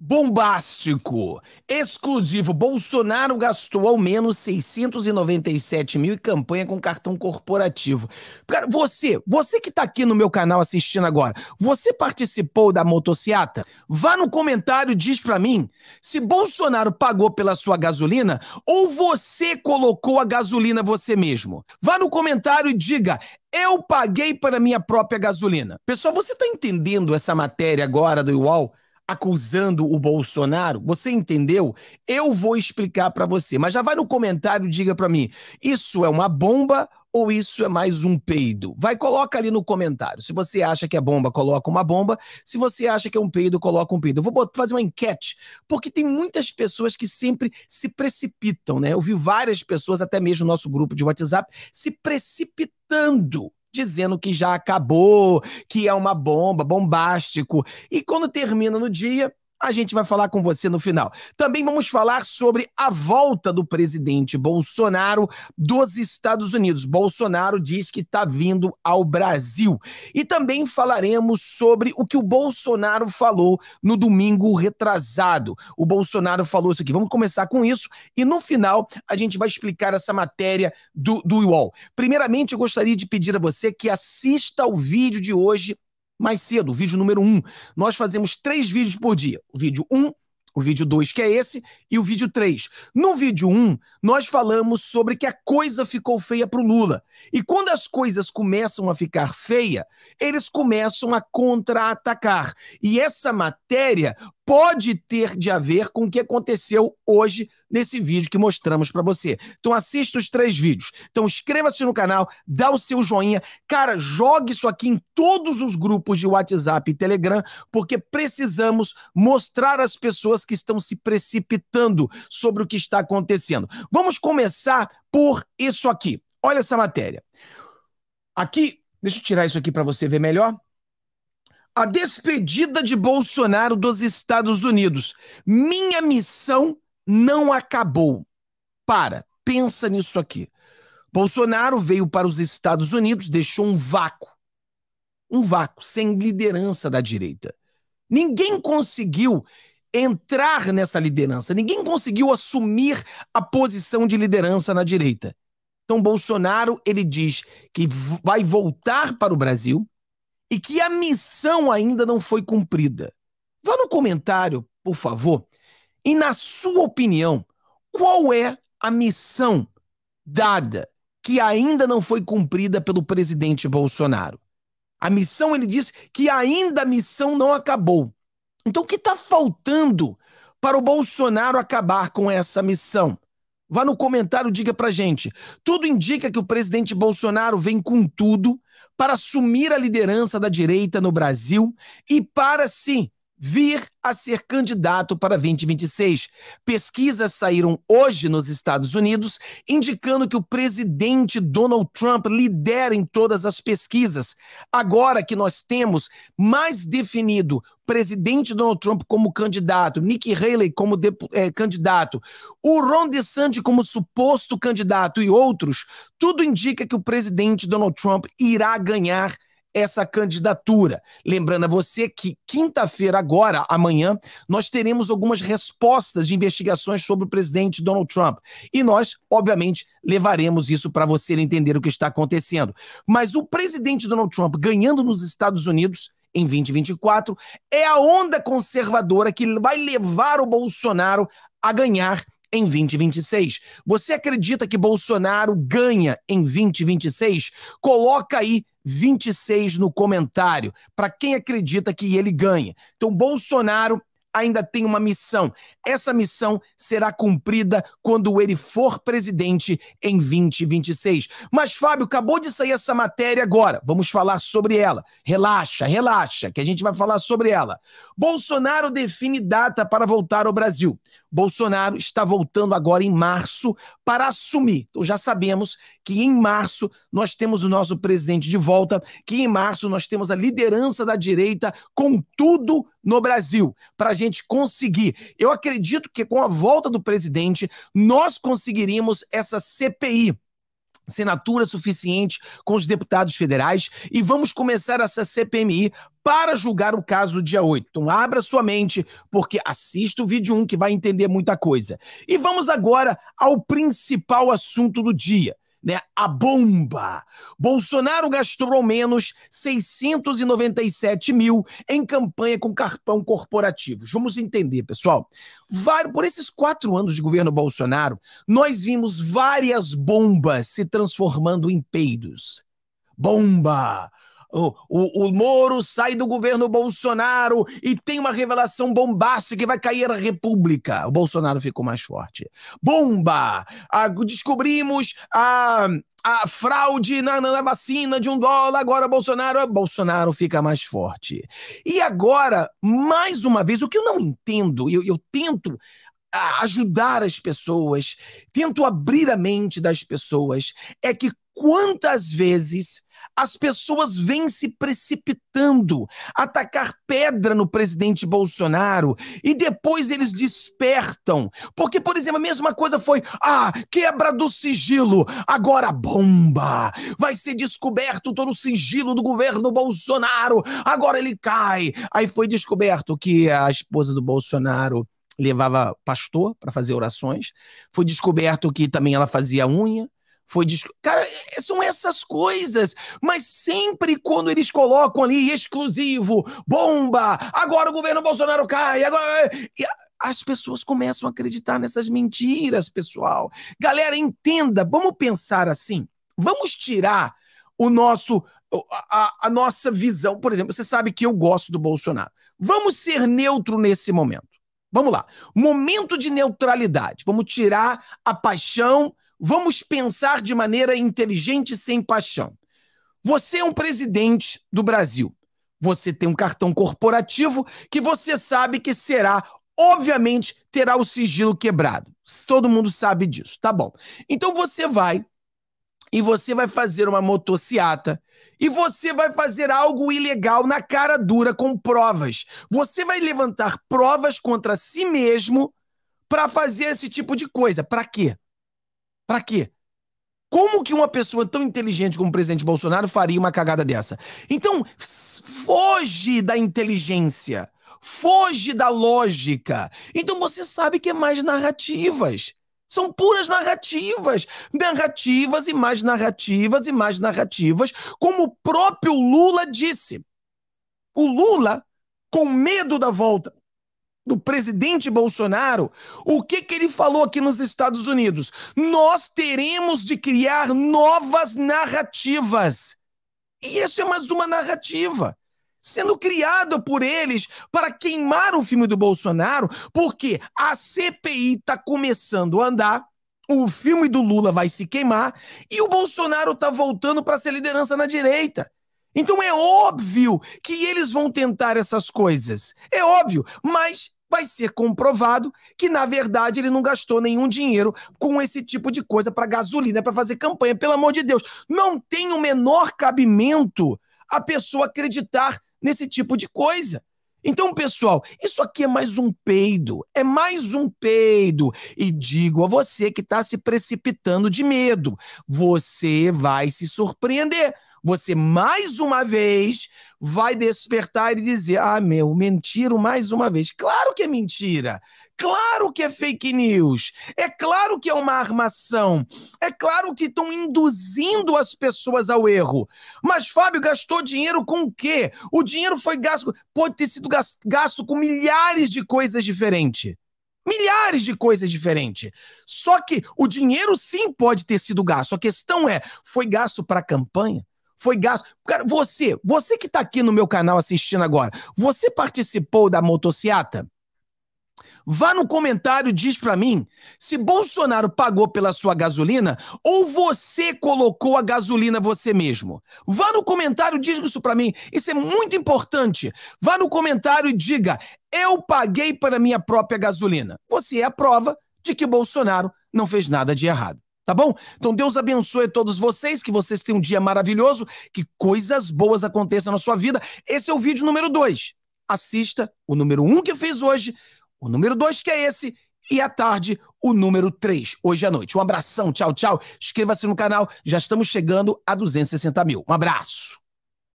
Bombástico, exclusivo, Bolsonaro gastou ao menos 697 mil em campanha com cartão corporativo. Cara, você que tá aqui no meu canal assistindo agora, você participou da motociata? Vá no comentário e diz pra mim se Bolsonaro pagou pela sua gasolina ou você colocou a gasolina você mesmo. Vá no comentário e diga: eu paguei para minha própria gasolina. Pessoal, você tá entendendo essa matéria agora do UOL? Acusando o Bolsonaro, você entendeu? Eu vou explicar pra você, mas já vai no comentário e diga pra mim, isso é uma bomba ou isso é mais um peido? Vai, coloca ali no comentário. Se você acha que é bomba, coloca uma bomba. Se você acha que é um peido, coloca um peido. Eu vou fazer uma enquete, porque tem muitas pessoas que sempre se precipitam, né? Eu vi várias pessoas, até mesmo no nosso grupo de WhatsApp, se precipitando, dizendo que já acabou, que é uma bomba, bombástico. E quando termina no dia, a gente vai falar com você no final. Também vamos falar sobre a volta do presidente Bolsonaro dos Estados Unidos. Bolsonaro diz que está vindo ao Brasil. E também falaremos sobre o que o Bolsonaro falou no domingo retrasado. O Bolsonaro falou isso aqui. Vamos começar com isso e no final a gente vai explicar essa matéria do UOL. Primeiramente, eu gostaria de pedir a você que assista ao vídeo de hoje mais cedo, o vídeo número 1. Nós fazemos 3 vídeos por dia. O vídeo 1, o vídeo 2, que é esse, e o vídeo 3. No vídeo 1, nós falamos sobre que a coisa ficou feia pro Lula. E quando as coisas começam a ficar feia, eles começam a contra-atacar. E essa matéria pode ter de haver com o que aconteceu hoje nesse vídeo que mostramos pra você. Então assista os 3 vídeos. Então inscreva-se no canal, dá o seu joinha. Cara, jogue isso aqui em todos os grupos de WhatsApp e Telegram, porque precisamos mostrar às pessoas que estão se precipitando sobre o que está acontecendo. Vamos começar por isso aqui. Olha essa matéria. Aqui, deixa eu tirar isso aqui pra você ver melhor. A despedida de Bolsonaro dos Estados Unidos. Minha missão não acabou. Para, pensa nisso aqui. Bolsonaro veio para os Estados Unidos, deixou um vácuo. Um vácuo, sem liderança da direita. Ninguém conseguiu entrar nessa liderança. Ninguém conseguiu assumir a posição de liderança na direita. Então, Bolsonaro, ele diz que vai voltar para o Brasil e que a missão ainda não foi cumprida. Vá no comentário, por favor, e na sua opinião, qual é a missão dada que ainda não foi cumprida pelo presidente Bolsonaro? A missão, ele disse que ainda a missão não acabou. Então, o que está faltando para o Bolsonaro acabar com essa missão? Vá no comentário, diga pra gente. Tudo indica que o presidente Bolsonaro vem com tudo para assumir a liderança da direita no Brasil e para, sim, vir a ser candidato para 2026. Pesquisas saíram hoje nos Estados Unidos indicando que o presidente Donald Trump lidera em todas as pesquisas. Agora que nós temos mais definido presidente Donald Trump como candidato, Nikki Haley como candidato, o Ron DeSantis como suposto candidato e outros, tudo indica que o presidente Donald Trump irá ganhar essa candidatura. Lembrando a você que quinta-feira agora, amanhã, nós teremos algumas respostas de investigações sobre o presidente Donald Trump. E nós, obviamente, levaremos isso para você entender o que está acontecendo. Mas o presidente Donald Trump ganhando nos Estados Unidos em 2024 é a onda conservadora que vai levar o Bolsonaro a ganhar em 2026. Você acredita que Bolsonaro ganha em 2026? Coloca aí 26 no comentário, para quem acredita que ele ganha. Então, Bolsonaro ainda tem uma missão. Essa missão será cumprida quando ele for presidente em 2026. Mas, Fábio, acabou de sair essa matéria agora. Vamos falar sobre ela. Relaxa, relaxa, que a gente vai falar sobre ela. Bolsonaro define data para voltar ao Brasil. Bolsonaro está voltando agora em março para assumir. Então já sabemos que em março nós temos o nosso presidente de volta, que em março nós temos a liderança da direita com tudo no Brasil, para a gente conseguir. Eu acredito que com a volta do presidente nós conseguiríamos essa CPI, assinatura suficiente com os deputados federais e vamos começar essa CPMI para julgar o caso dia 8. Então abra sua mente, porque assista o vídeo 1 que vai entender muita coisa. E vamos agora ao principal assunto do dia, né? A bomba. Bolsonaro gastou ao menos 697 mil em campanha com cartão corporativos. Vamos entender, pessoal. Por esses 4 anos de governo Bolsonaro, nós vimos várias bombas se transformando em peidos. Bomba! O Moro sai do governo Bolsonaro e tem uma revelação bombástica que vai cair a República. O Bolsonaro ficou mais forte. Bomba! Descobrimos a fraude na vacina de $1, agora Bolsonaro fica mais forte. E agora, mais uma vez, o que eu não entendo, eu tento ajudar as pessoas, tento abrir a mente das pessoas, é que quantas vezes as pessoas vêm se precipitando, atacar pedra no presidente Bolsonaro e depois eles despertam. Porque, por exemplo, a mesma coisa foi quebra do sigilo, agora bomba, vai ser descoberto todo o sigilo do governo Bolsonaro, agora ele cai. Aí foi descoberto que a esposa do Bolsonaro levava pastor para fazer orações, foi descoberto que também ela fazia unha, cara, são essas coisas, mas sempre quando eles colocam ali exclusivo, bomba, agora o governo Bolsonaro cai, agora... As pessoas começam a acreditar nessas mentiras, pessoal. Galera, entenda, vamos pensar assim, vamos tirar o nosso... A nossa visão, por exemplo, você sabe que eu gosto do Bolsonaro. Vamos ser neutro nesse momento. Vamos lá, momento de neutralidade, vamos tirar a paixão. Vamos pensar de maneira inteligente e sem paixão. Você é um presidente do Brasil. Você tem um cartão corporativo que você sabe que será, obviamente, terá o sigilo quebrado. Todo mundo sabe disso, tá bom. Então você vai e você vai fazer uma motociata e você vai fazer algo ilegal na cara dura com provas. Você vai levantar provas contra si mesmo para fazer esse tipo de coisa. Para quê? Pra quê? Como que uma pessoa tão inteligente como o presidente Bolsonaro faria uma cagada dessa? Então, foge da inteligência, foge da lógica. Então você sabe que é mais narrativas. São puras narrativas. Narrativas e mais narrativas e mais narrativas, como o próprio Lula disse. O Lula, com medo da volta do presidente Bolsonaro, o que ele falou aqui nos Estados Unidos? Nós teremos de criar novas narrativas. E isso é mais uma narrativa sendo criada por eles para queimar o filme do Bolsonaro, porque a CPI está começando a andar, o filme do Lula vai se queimar e o Bolsonaro está voltando para ser liderança na direita. Então é óbvio que eles vão tentar essas coisas. É óbvio, mas vai ser comprovado que, na verdade, ele não gastou nenhum dinheiro com esse tipo de coisa para gasolina, para fazer campanha. Pelo amor de Deus, não tem o menor cabimento a pessoa acreditar nesse tipo de coisa. Então, pessoal, isso aqui é mais um peido, é mais um peido. E digo a você que está se precipitando de medo, você vai se surpreender. Você, mais uma vez, vai despertar e dizer, mentiro mais uma vez. Claro que é mentira, claro que é fake news, é claro que é uma armação, é claro que estão induzindo as pessoas ao erro. Mas Fábio gastou dinheiro com o quê? O dinheiro foi gasto, pode ter sido gasto com milhares de coisas diferentes. Milhares de coisas diferentes. Só que o dinheiro sim pode ter sido gasto. A questão é, foi gasto para a campanha? Foi gasto. Cara, você que está aqui no meu canal assistindo agora, você participou da motociata? Vá no comentário e diz para mim se Bolsonaro pagou pela sua gasolina ou você colocou a gasolina você mesmo. Vá no comentário e diz isso para mim. Isso é muito importante. Vá no comentário e diga, eu paguei pela minha própria gasolina. Você é a prova de que Bolsonaro não fez nada de errado. Tá bom? Então Deus abençoe todos vocês, que vocês tenham um dia maravilhoso, que coisas boas aconteçam na sua vida. Esse é o vídeo número 2. Assista o número 1 que eu fiz hoje, o número 2 que é esse, e à tarde o número 3, hoje à noite. Um abração, tchau, tchau. Inscreva-se no canal, já estamos chegando a 260 mil. Um abraço.